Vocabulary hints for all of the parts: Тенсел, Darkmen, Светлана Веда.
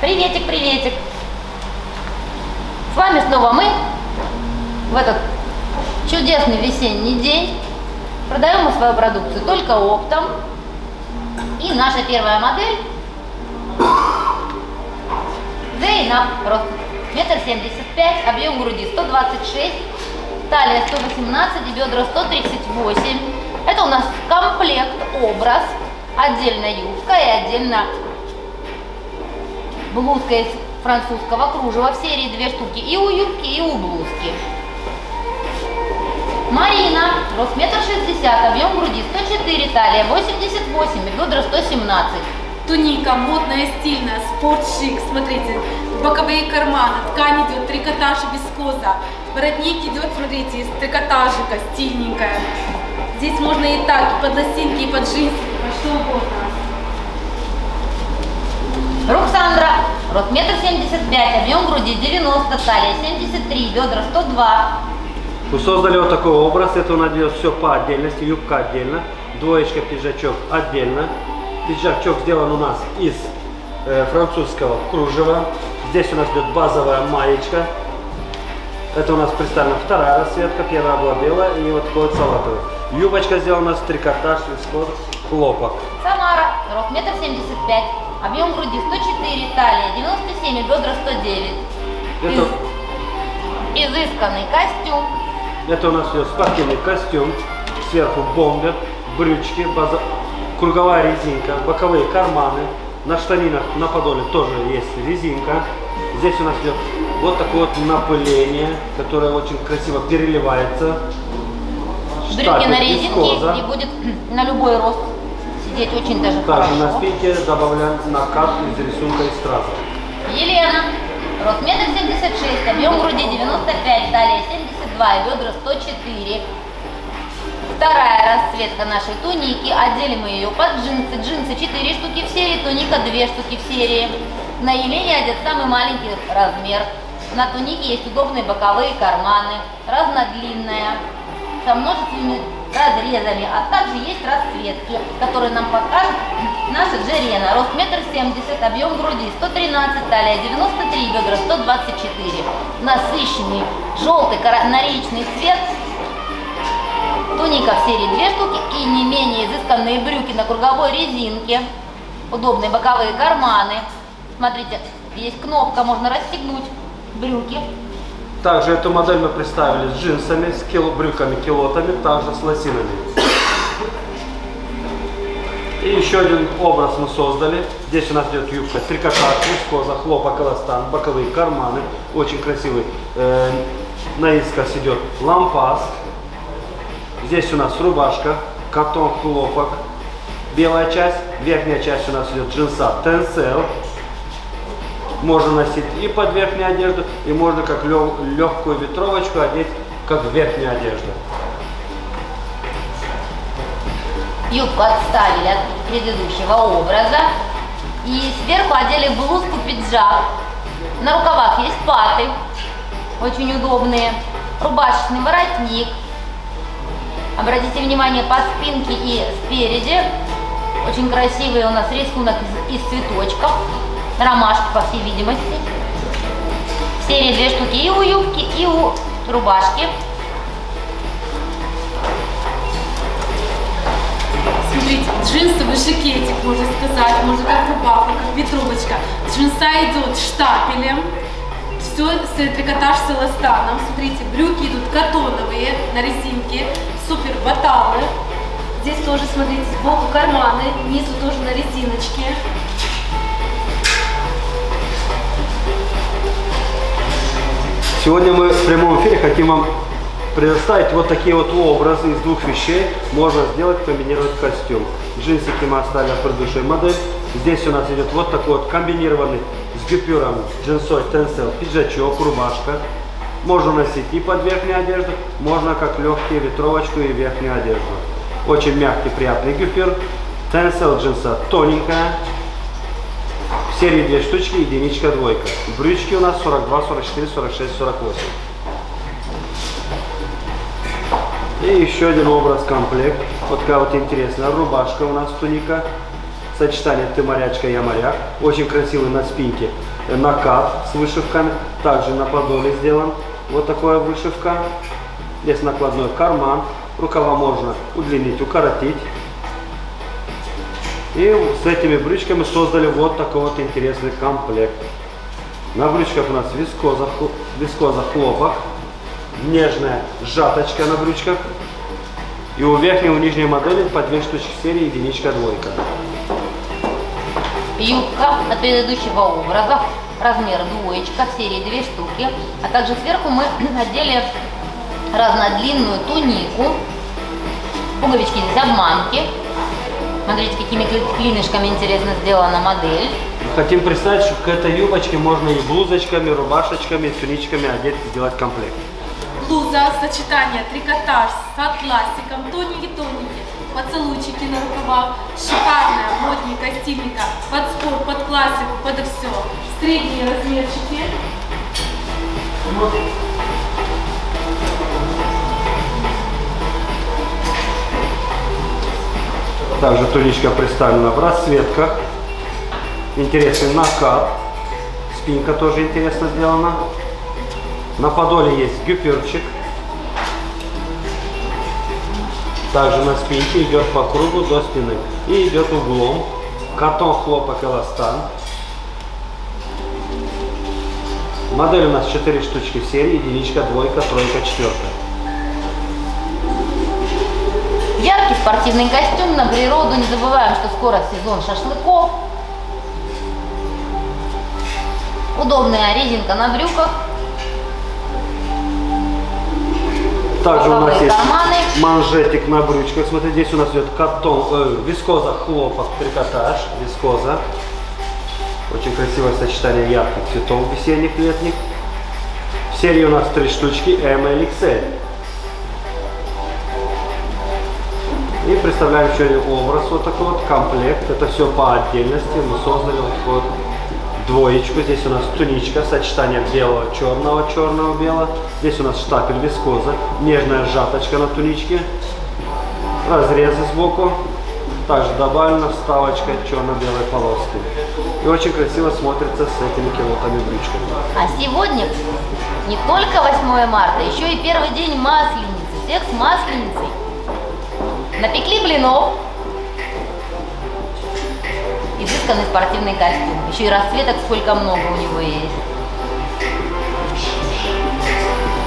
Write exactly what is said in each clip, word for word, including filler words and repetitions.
Приветик, приветик. С вами снова мы в этот чудесный весенний день. Продаем мы свою продукцию только оптом. И наша первая модель Зейна, рост метр семьдесят пять, объем груди сто двадцать шесть, талия сто восемнадцать, бедра сто тридцать восемь. Это у нас комплект образ, отдельно юбка и отдельно блузка из французского кружева в серии две штуки и у юбки, и у блузки. Марина, рост метр шестьдесят, объем груди сто четыре, талия восемьдесят восемь, бедра сто семнадцать. Туника модная, стильная, спорт-шик, смотрите, боковые карманы, ткань идет трикотаж вискоза, воротник идет, смотрите, из трикотажика, стильненькая. Здесь можно и так, и под лосинки, и под джинсы, и что угодно. Роксандра, рост метр семьдесят пять, объем груди девяносто, талия семьдесят три, бедра сто два. Мы создали вот такой образ, это у нас идет все по отдельности, юбка отдельно, двоечка, пиджачок отдельно. Пиджачок сделан у нас из э, французского кружева. Здесь у нас идет базовая маечка. Это у нас представлена вторая расцветка. Первая была белая и вот такой вот салатовый. Юбочка сделана у нас трикотаж, вискоз, хлопок. Самара, рост метр семьдесят пять, объем груди сто четыре, талия девяносто семь и бедра сто девять. Это... Из... Изысканный костюм. Это у нас идет спортивный костюм. Сверху бомбер, брючки, база... круговая резинка, боковые карманы, на штанинах, на подоле тоже есть резинка. Здесь у нас идет вот такое вот напыление, которое очень красиво переливается. Брюки на резинке, и будет на любой рост сидеть очень даже также хорошо. На спинке добавляем накат из рисунка и страза. Елена, рост метр семьдесят шесть, объем груди девяносто пять, талия семьдесят два и бедра сто четыре. Вторая расцветка нашей туники, одели мы ее под джинсы, джинсы четыре штуки в серии, туника две штуки в серии. На Елене одет самый маленький размер, на тунике есть удобные боковые карманы, разнодлинная, со множественными разрезами, а также есть расцветки, которые нам покажет наша Джерена, рост метр семьдесят, объем груди сто тринадцать, талия девяносто три, бедра сто двадцать четыре, насыщенный желтый канаричный цвет. Туника в серии две штуки и не менее изысканные брюки на круговой резинке. Удобные боковые карманы. Смотрите, есть кнопка, можно расстегнуть брюки. Также эту модель мы представили с джинсами, с кил... брюками, килотами, также с лосинами. И еще один образ мы создали. Здесь у нас идет юбка трикотаж, вискоза, хлопок, эластан, боковые карманы. Очень красивый. Э -э наискось идет лампас. Здесь у нас рубашка, катон, хлопок, белая часть, верхняя часть у нас идет джинса тенсел. Можно носить и под верхнюю одежду, и можно как легкую ветровочку одеть, как верхнюю одежду. Юбку отставили от предыдущего образа. И сверху одели блузку, пиджак. На рукавах есть паты, очень удобные, рубашечный воротник. Обратите внимание, по спинке и спереди очень красивый у нас рисунок из, из цветочков, ромашки, по всей видимости. В серии две штуки и у юбки, и у рубашки. Смотрите, джинсовый жакетик, можно сказать, можно как рубаха, как ветровочка. Джинса идет штапелем. Все с трикотаж с эластаном. Смотрите, брюки идут катоновые на резинке, супер баталы. Здесь тоже, смотрите, сбоку карманы, внизу тоже на резиночке. Сегодня мы в прямом эфире хотим вам предоставить вот такие вот образы из двух вещей. Можно сделать, комбинировать костюм. Джинсики мы оставили в предыдущей модели. Здесь у нас идет вот такой вот комбинированный с гипюром, джинсой, тенсел, пиджачок, рубашка. Можно носить и под верхнюю одежду, можно как легкие ветровочку и верхнюю одежду. Очень мягкий, приятный гипюр. Тенсел джинса тоненькая. В серии две штучки, единичка, двойка. Брючки у нас сорок два, сорок четыре, сорок шесть, сорок восемь. И еще один образ комплект. Вот такая вот интересная рубашка у нас, туника. сочетание «ты морячка, я моряк». Очень красивый на спинке накат с вышивками. Также на подоле сделан вот такая вышивка. Здесь накладной карман. Рукава можно удлинить, укоротить. И с этими брючками создали вот такой вот интересный комплект. На брючках у нас вискоза, вискоза хлопок. Нежная жаточка на брючках. И у верхней и у нижней модели по две штучки серии, единичка, двойка. Юбка от предыдущего образа, размер двоечка, серии две штуки. А также сверху мы надели разнодлинную тунику. Пуговички здесь обманки. Смотрите, какими клинышками интересно сделана модель. Хотим представить, что к этой юбочке можно и блузочками, рубашечками, туничками одеть и сделать комплект. Блуза, сочетание трикотаж с атласиком, тоники-тоники, поцелуйчики на рукавах, шикарная, модненькая, стильненькая, под спорт, под классику, под все. Средние размерчики. Вот. Также туничка представлена в расцветках. Интересный накат. Спинка тоже интересно сделана. На подоле есть гюперчик. Также на спинке идет по кругу до спины. И идет углом. Катон, хлопок, эластан. Модель у нас четыре штучки в серии. Единичка, двойка, тройка, четверка. Яркий спортивный костюм на природу. Не забываем, что скоро сезон шашлыков. Удобная резинка на брюках. Также у нас есть манжетик на брючках. Смотрите, здесь у нас идет катон, э, вискоза, хлопок, трикотаж, вискоза. Очень красивое сочетание ярких цветов весенних, летних. В серии у нас три штучки эм эль икс эль. И представляем еще один образ, вот такой вот комплект. Это все по отдельности. Мы создали вот такую двоечку. Здесь у нас туничка, сочетание белого, черного, черного, белого. Здесь у нас штапель вискоза, нежная жаточка на туничке, разрезы сбоку. Также добавлена вставочка черно-белой полоски. И очень красиво смотрится с этими килотами брючками. А сегодня не только восьмое марта, еще и первый день масленицы. Всех с масленицей. Напекли блинов. Изысканный спортивный костюм. Еще и расцветок сколько много у него есть.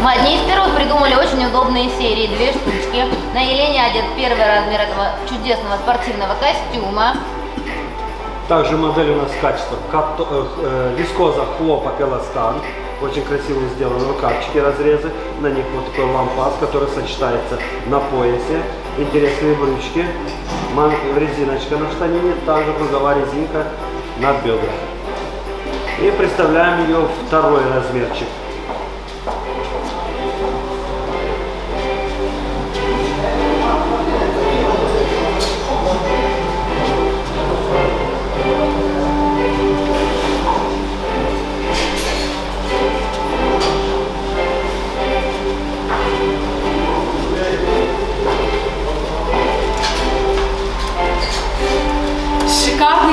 Мы одни из первых придумали очень удобные серии, две штучки. На Елене одет первый размер этого чудесного спортивного костюма. Также модель у нас качества вискоза, хлопок, эластан. Очень красиво сделаны рукавчики, разрезы. На них вот такой лампас, который сочетается на поясе. Интересные брючки. Резиночка на штанине, также круговая резинка на бедрах. И представляем ее второй размерчик.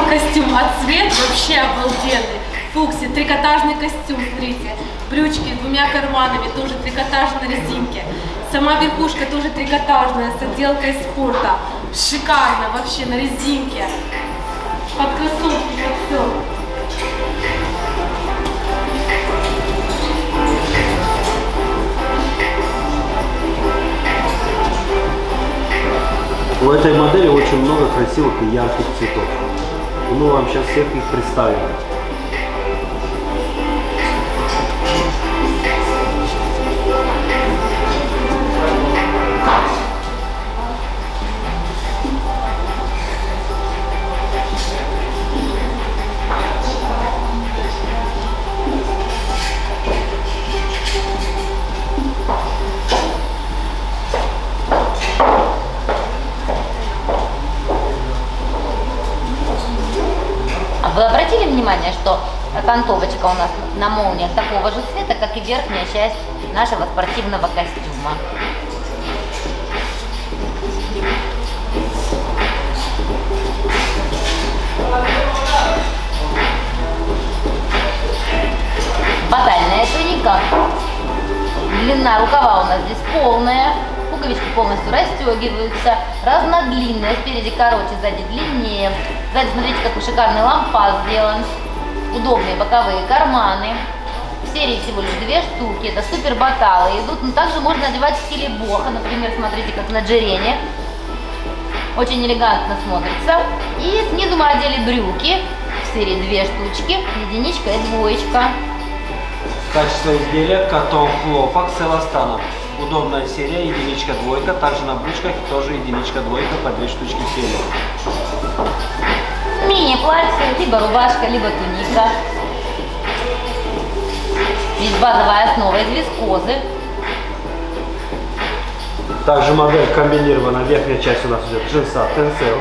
Костюм, а цвет вообще обалденный. Фукси, трикотажный костюм, смотрите. Брючки с двумя карманами, тоже трикотаж на резинке. Сама верхушка тоже трикотажная, с отделкой спорта. Шикарно вообще, на резинке. Под кроссовки, под все. У этой модели очень много красивых и ярких цветов. Мы вам сейчас всех их представим. Вы обратили внимание, что окантовочка у нас на молниях такого же цвета, как и верхняя часть нашего спортивного костюма. пуговичка. Длина рукава у нас здесь полная. Пуговички полностью расстегиваются. Разнодлинные. Спереди короче, сзади длиннее. Сзади, смотрите, какой шикарный лампас сделан. Удобные боковые карманы. В серии всего лишь две штуки. Это супер баталы идут. Но также можно одевать в стиле боха. Например, смотрите, как на джерене. Очень элегантно смотрится. И снизу мы одели брюки. В серии две штучки. Единичка и двоечка. Качество изделия котон хлопок с эластаном. Удобная серия, единичка, двойка. Также на брючках тоже единичка, двойка по две штучки в серии. Мини-платье, либо рубашка, либо туника. Здесь базовая основа из вискозы. Также модель комбинирована. Верхняя часть у нас идет джинса тенсел,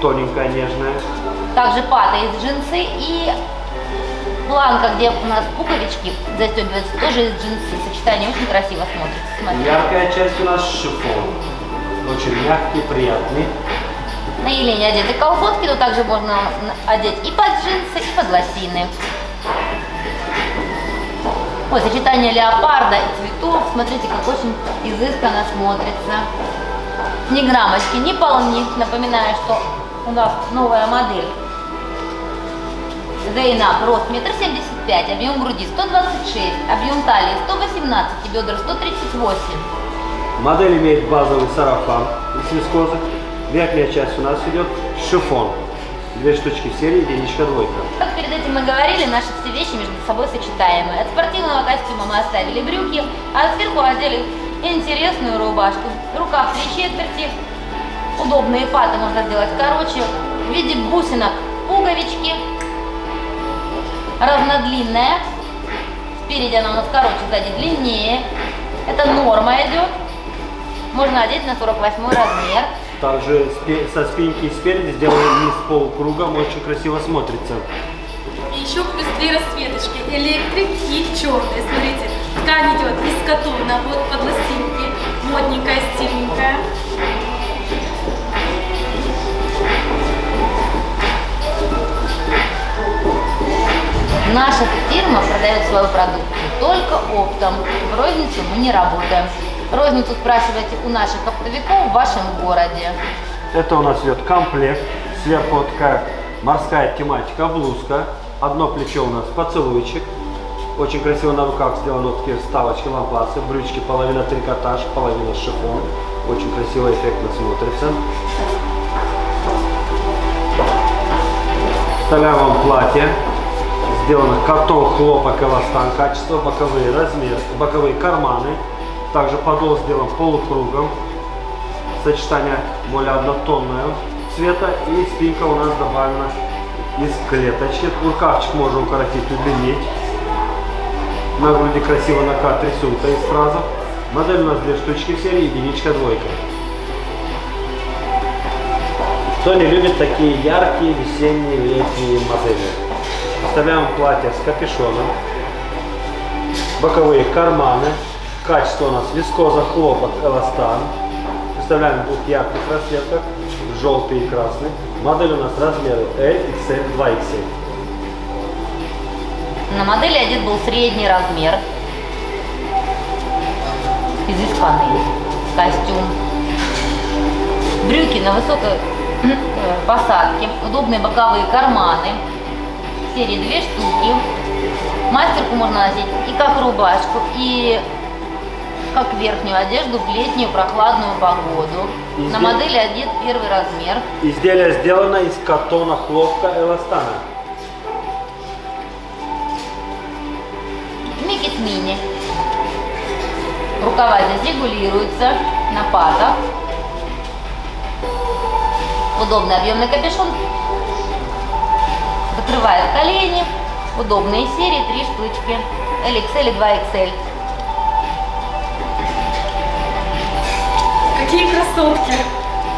тоненькая, нежная. Также пата из джинсы и планка, где у нас пуговички застегиваются, тоже из джинсы. Сочетание очень красиво смотрится. Смотрите. Яркая часть у нас шифон. Очень мягкий, приятный. На Елене одеты колготки, но также можно одеть и под джинсы, и под лосины. Ой, сочетание леопарда и цветов. Смотрите, как очень изысканно смотрится. Ни граммочки, ни полны. Напоминаю, что у нас новая модель. Зейнаб, рост метр семьдесят пять, объем груди сто двадцать шесть, объем талии сто восемнадцать и бедра сто тридцать восемь. Модель имеет базовый сарафан из вискозы. Верхняя часть у нас идет шифон. Две штучки в серии, единичка, двойка. Как перед этим мы говорили, наши все вещи между собой сочетаемые. От спортивного костюма мы оставили брюки, а сверху одели интересную рубашку. Рукав три четверти, удобные паты можно сделать короче. В виде бусинок пуговички. Равнодлинная. Спереди она у нас короче, сзади длиннее. Это норма идет. Можно одеть на сорок восьмой размер. Также со спинки и спереди сделаем низ полукругом. Очень красиво смотрится. И еще плюс две расцветочки. Электрик и черный. Смотрите, ткань идет из катона. Вот под лосинки. Модненькая, стильненькая. Наша фирма продает свою продукцию только оптом. В розницу мы не работаем. Розницу спрашивайте у наших оптовиков в вашем городе. Это у нас идет комплект. Сверху вот такая морская тематика, блузка. Одно плечо у нас поцелуйчик. Очень красиво на руках сделаны вот такие вставочки, лампасы. Брючки половина трикотаж, половина шифон. Очень красиво, эффектно смотрится. Вставляю вам платье. Сделано катон, хлопок, эластан, качество, боковые размеры, боковые карманы. Также подол сделан полукругом. Сочетание более однотонного цвета. И спинка у нас добавлена из клеточки. Рукавчик можно укоротить, удлинить. На груди красиво накат рисунка из фразов. Модель у нас две штучки в серии, единичка, двойка. Кто не любит такие яркие весенние, летние модели? Оставляем платье с капюшоном, боковые карманы, качество у нас вискоза, хлопок, эластан. Представляем в двух ярких расцветках, желтый и красный. Модель у нас размеры L, X L, два X L. На модели одет был средний размер, изысканный костюм, брюки на высокой посадке, удобные боковые карманы. Серии две штуки. Мастерку можно носить и как рубашку, и как верхнюю одежду в летнюю прохладную погоду. Изделие... На модели одет первый размер. Изделие сделано из катона, хлопка, эластана. Микис мини. Рукава здесь регулируются на пазах. Удобный объемный капюшон. Закрывает колени. Удобные серии, три штучки. L X L и два X L. Какие красотки!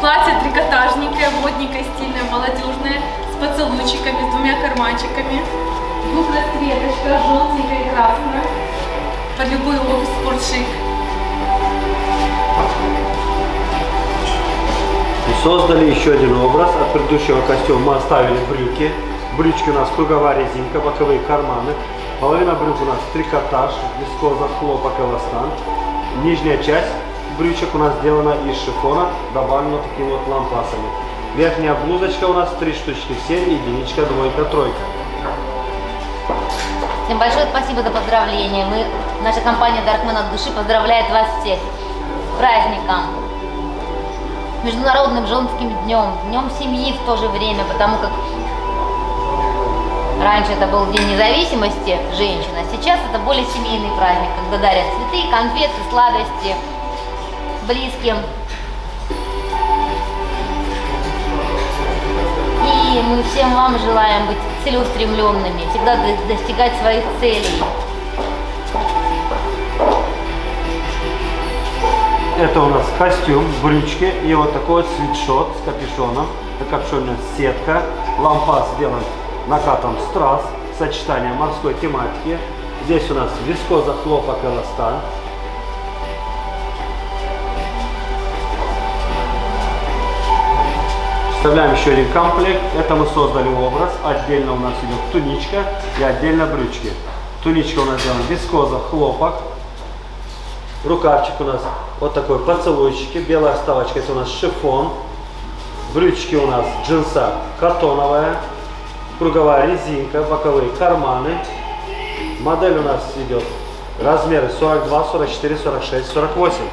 Платье трикотажненькое, модненькое, стильное, молодежное, с поцелуйчиками, с двумя карманчиками. Двух расцветочка, желтенькая и красная. Под любой обувь спортшик. И создали еще один образ. От предыдущего костюма мы оставили брюки. Брючки у нас круговая резинка, боковые карманы. Половина брюк у нас трикотаж, вискоза, хлопок, эластан. Нижняя часть брючек у нас сделана из шифона, добавлена такими вот лампасами. Верхняя блузочка у нас три штучки, семь, единичка, двойка, тройка. Всем большое спасибо за поздравления. Мы, наша компания Darkmen от души поздравляет вас всех с праздником. Международным женским днем, днем семьи в то же время, потому как раньше это был День независимости женщин, а сейчас это более семейный праздник, когда дарят цветы, конфеты, сладости близким. И мы всем вам желаем быть целеустремленными, всегда достигать своих целей. Это у нас костюм, брючки и вот такой вот свитшот с капюшоном. Это капюшонная сетка. Лампас сделан накатом страз, сочетание морской тематики. Здесь у нас вискоза, хлопок, эластан. Вставляем еще один комплект. Это мы создали образ. Отдельно у нас идет туничка и отдельно брючки. Туничка у нас сделана вискоза, хлопок. Рукавчик у нас вот такой, поцелуйчики, белая вставочка, это у нас шифон. Брючки у нас джинса катоновая, круговая резинка, боковые карманы. Модель у нас идет размеры сорок два, сорок четыре, сорок шесть, сорок восемь.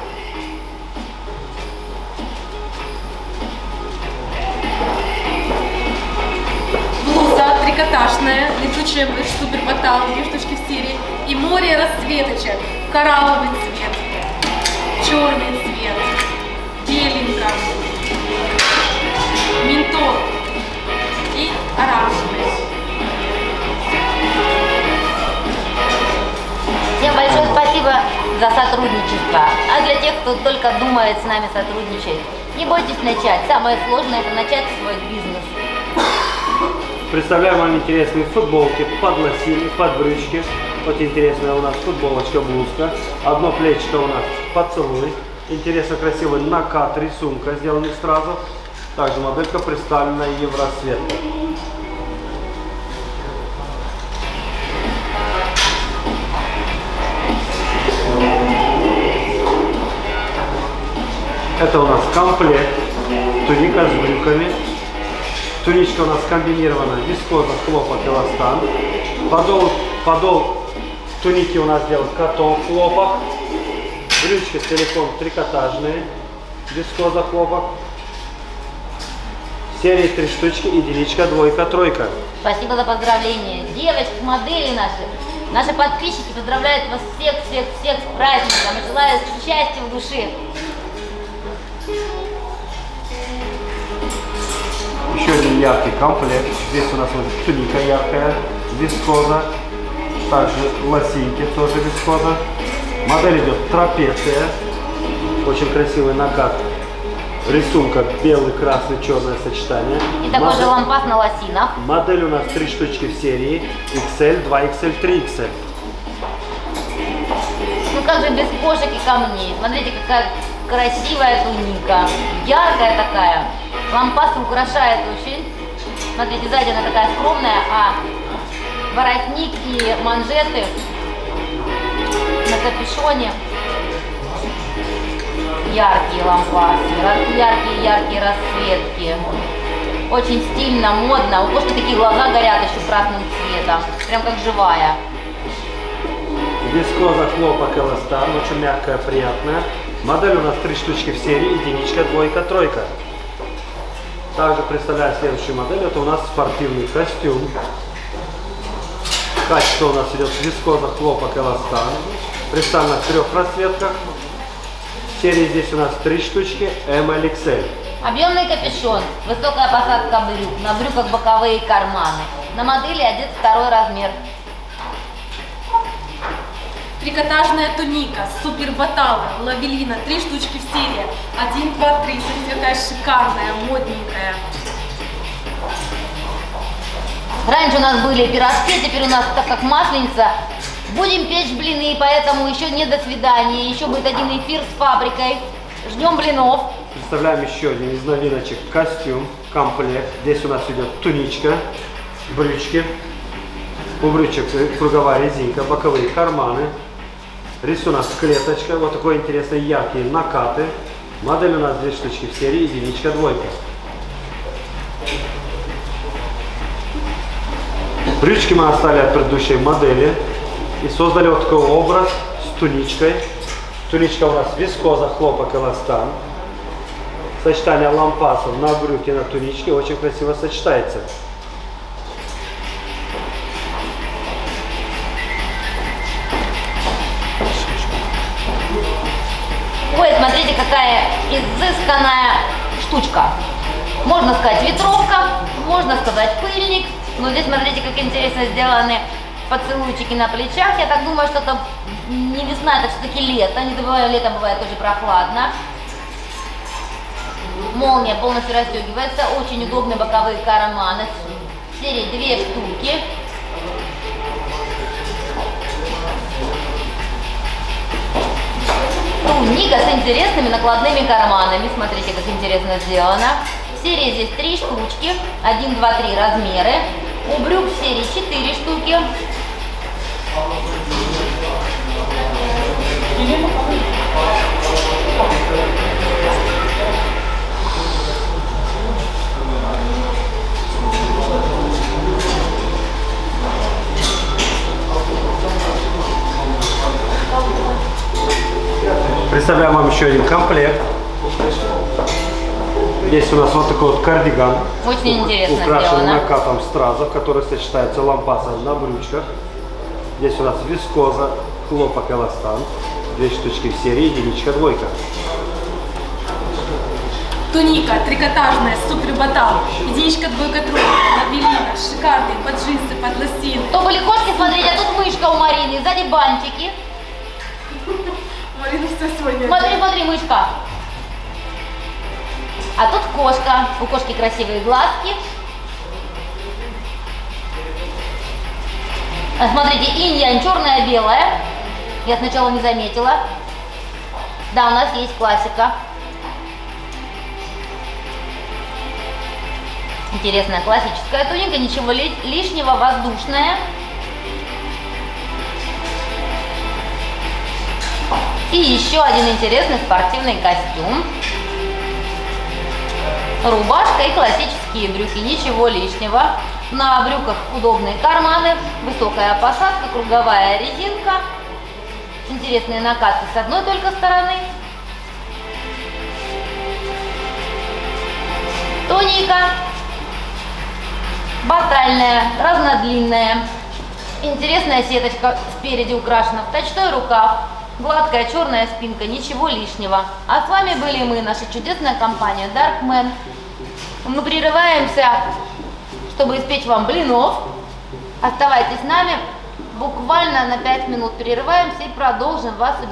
Блуза трикотажная, летучая суперботал, две штучки в серии. И море расцветочек, коралловый цвет, черный цвет, беленько, ментол и оранжевый. Всем большое спасибо за сотрудничество. А для тех, кто только думает с нами сотрудничать, не бойтесь начать. Самое сложное – это начать свой бизнес. Представляем вам интересные футболки, подлосины, подбрючки. Вот интересная у нас футболочка, блузка. Одно плечико у нас поцелуй. Интересно, красивый накат, рисунка сделан из стразов. Также моделька представлена и в расцветке. Это у нас комплект. Туника с брюками. Туничка у нас комбинирована вискоза, хлопок, эластан. Подол, подол туники у нас сделан катон, хлопок. Брючки с телефон трикотажные, вискоза, хлопок. Серии три штучки, единичка, двойка, тройка. Спасибо за поздравления. Девочки, модели наши, наши подписчики поздравляют вас всех, всех, всех с праздником и желают счастья в душе. Еще один яркий комплект. Здесь у нас вот туника яркая, вискоза. Также лосинки, тоже вискоза. Модель идет трапеция. Очень красивый накат. Рисунка белый, красный, черное сочетание. И такой модель, же лампас на лосинах. Модель у нас три штучки в серии. икс эль, два икс эль, три икс эль. Ну как же без кошек и камней. Смотрите, какая красивая туника. Яркая такая. Лампас украшает очень. Смотрите, сзади она такая скромная, а воротник и манжеты на капюшоне. Яркие лампасы, яркие-яркие расцветки. Очень стильно, модно. У кошки такие глаза горят еще красным цветом. Прям как живая. Вискоза, хлопок, эластан. Очень мягкая, приятная. Модель у нас три штучки в серии. Единичка, двойка, тройка. Также представляю следующую модель. Это у нас спортивный костюм. Качество у нас идет вискоза, хлопок, эластан. Представлено в трех расцветках. Серии здесь у нас три штучки, эм эль икс эль. Объемный капюшон, высокая посадка брюк, на брюках боковые карманы. На модели одет второй размер. Трикотажная туника, супер баталы, лавелина, три штучки в серии. Один, два, три, такая шикарная, модненькая. Раньше у нас были пирожки, теперь у нас, так как масленица, будем печь блины, поэтому еще не до свидания, еще будет один эфир с фабрикой. Ждем блинов. Представляем еще один из новиночек костюм, комплект. Здесь у нас идет туничка, брючки. Убрючик, круговая резинка, боковые карманы. Рисунок клеточка, вот такой интересный, яркие накаты. Модель у нас две штучки в серии, единичка, двойка. Брючки мы оставили от предыдущей модели и создали вот такой образ с туничкой. Туничка у нас вискоза, хлопок, эластан. Сочетание лампасов на брюки, на туничке очень красиво сочетается. Ой, смотрите, какая изысканная штучка. Можно сказать ветровка, можно сказать пыльник. Но здесь, смотрите, как интересно сделаны поцелуйчики на плечах. Я так думаю, что это не весна, это все-таки лето. Не забываю, летом бывает тоже прохладно. Молния полностью расстегивается. Очень удобные боковые карманы. В серии две штуки. Туника с интересными накладными карманами. Смотрите, как интересно сделано. В серии здесь три штучки, один, два, три размеры. У брюк в серии четыре штуки. Представляем вам еще один комплект. Здесь у нас вот такой вот кардиган, очень интересно украшен сделано. Накатом стразов, который сочетается лампасом на брючках. Здесь у нас вискоза, хлопок, эластан. Две штучки в серии, единичка, двойка. Туника трикотажная с супер-ботаном, единичка, двойка, тройка, набелина, шикарные, под джинсы, под лосины. То были кошки, смотрите, а тут мышка у Марины, сзади бантики. Марина все сегодня. Смотри, смотри, мышка. А тут кошка. У кошки красивые глазки. А смотрите, иньян, черная, белая. Я сначала не заметила. Да, у нас есть классика. Интересная классическая туника, ничего лишнего, воздушная. И еще один интересный спортивный костюм. Рубашка и классические брюки, ничего лишнего. На брюках удобные карманы, высокая посадка, круговая резинка. Интересные накаты с одной только стороны. Туника батальная, разнодлинная. Интересная сеточка спереди украшена в точной рукав. Гладкая черная спинка, ничего лишнего. А с вами были мы, наша чудесная компания Darkmen. Мы прерываемся, чтобы испечь вам блинов. Оставайтесь с нами. Буквально на пять минут прерываемся и продолжим вас удивлять.